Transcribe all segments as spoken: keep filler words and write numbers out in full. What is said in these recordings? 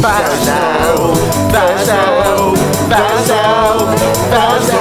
Vassal, vassal, vassal, vassal.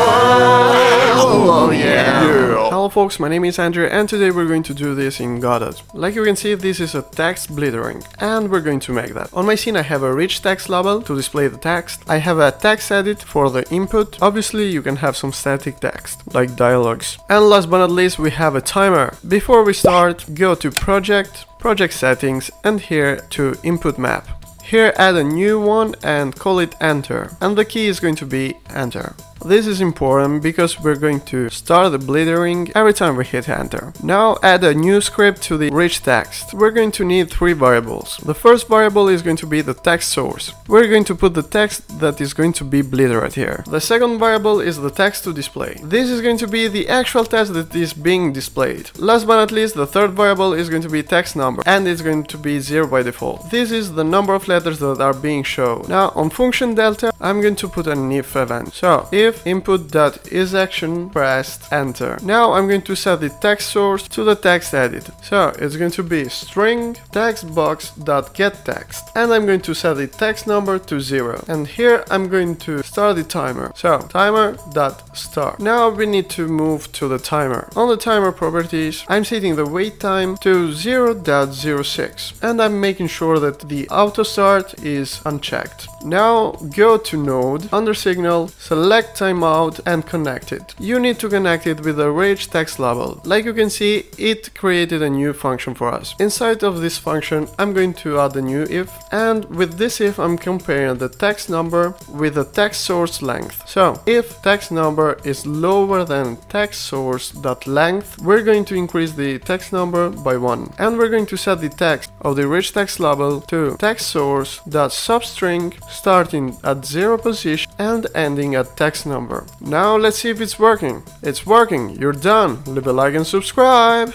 Oh yeah. Hello folks, my name is Andrew and today we're going to do this in Godot. Like you can see, this is a text blittering and we're going to make that. On my scene I have a rich text label to display the text. I have a text edit for the input. Obviously you can have some static text, like dialogues. And last but not least we have a timer. Before we start, go to Project, Project Settings and here to Input Map. Here add a new one and call it Enter, and the key is going to be Enter. This is important because we're going to start the blittering every time we hit Enter. Now add a new script to the rich text. We're going to need three variables. The first variable is going to be the text source. We're going to put the text that is going to be blittered here. The second variable is the text to display. This is going to be the actual text that is being displayed. Last but not least, the third variable is going to be text number, and it's going to be zero by default. This is the number of letters that are being shown. Now on function delta, I'm going to put an if event. So if input.isAction pressed Enter. Now I'm going to set the text source to the text edit. So it's going to be string textbox.getText, and I'm going to set the text number to zero. And here I'm going to start the timer. So timer.start. Now we need to move to the timer. On the timer properties, I'm setting the wait time to zero point zero six and I'm making sure that the auto start is unchecked. Now go to node, under signal, select timeout and connect it. You need to connect it with a rich text label. Like you can see, it created a new function for us. Inside of this function, I'm going to add a new if, and with this if, I'm comparing the text number with the text source length. So if text number is lower than text source.length, we're going to increase the text number by one, and we're going to set the text of the rich text label to text source.substring starting at zero position and ending at text number. Now let's see if it's working. It's working. You're done. Leave a like and subscribe.